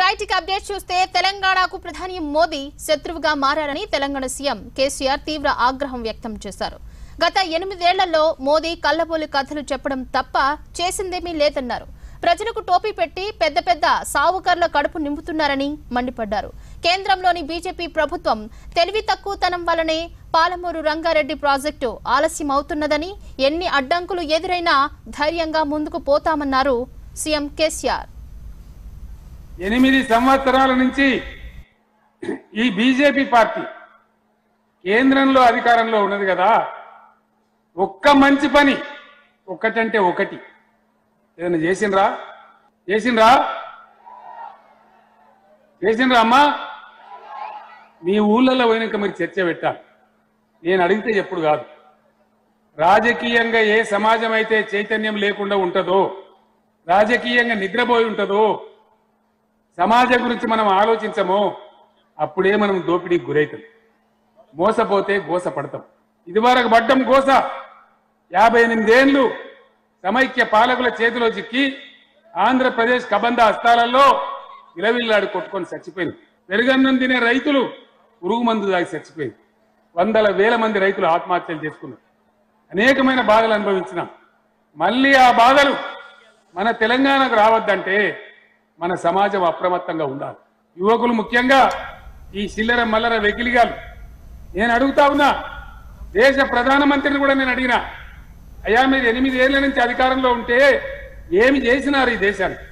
Right ఇక update చూస్తే తెలంగాణకు ప్రధాని మోదీ శత్రువుగా మారారని తెలంగాణ సీఎం కేసీఆర్ తీవ్ర ఆగ్రహం వ్యక్తం చేశారు. గత 8 ఏళ్లలో మోదీ కల్లబోలు కథలు చెప్పడం తప్ప చేసిందేమీ లేదన్నారు. ప్రజలకు టోపీ పెట్టి పెద్ద పెద్ద సావుకర్ల కడుపు నింపుతున్నారని మండిపడ్డారు. కేంద్రంలోని బీజేపీ ప్రభుత్వం తెలివి తక్కువతనం వల్లనే పాలమూరు రంగారెడ్డి ప్రాజెక్టు ఆలస్యం అవుతున్నదని ఎన్ని అడ్డంకులు ఎదురైనా ధైర్యంగా ముందుకు పోతామన్నారు సీఎం కేసీఆర్. 8 సంవత్సరాల నుంచి ఈ బీజేపీ పార్టీ కేంద్రంలో అధికారంలో ఉన్నది కదా, ఒక్క మంచి పని ఒక్కటంటే ఒకటి ఏదైనా చేసిండ్రా అమ్మా? మీ ఊళ్ళలో పోయినాక మీరు చర్చ పెట్టాలి, నేను అడిగితే ఎప్పుడు కాదు. రాజకీయంగా ఏ సమాజం అయితే చైతన్యం లేకుండా ఉంటుందో, రాజకీయంగా నిద్రపోయి ఉంటుందో, సమాజం గురించి మనం ఆలోచించమో అప్పుడే మనం దోపిడీకి గురవుతాం, మోసపోతే గోస పడతాం. ఇదివరకు పడ్డం గోస 58 ఏళ్లు సమైక్య పాలకుల చేతిలో చిక్కి ఆంధ్రప్రదేశ్ కబంధ హస్తాలలో విలవిల్లాడు కొట్టుకొని చచ్చిపోయింది. పెరుగన్నం తినే రైతులు పురుగు మందు దాగి చచ్చిపోయింది. వందల వేల మంది రైతులు ఆత్మహత్యలు చేసుకున్నారు. అనేకమైన బాధలు అనుభవించినాం. మళ్ళీ ఆ బాధలు మన తెలంగాణకు రావద్దంటే మన సమాజం అప్రమత్తంగా ఉండాలి. యువకులు ముఖ్యంగా ఈ చిల్లర మల్లర వెకిలిగాలు. నేను అడుగుతా ఉన్నా, దేశ ప్రధానమంత్రిని కూడా నేను అడిగినా, అయ్యా మీరు 8 ఏళ్ల నుంచి అధికారంలో ఉంటే ఏమి చేసినారు ఈ దేశానికి?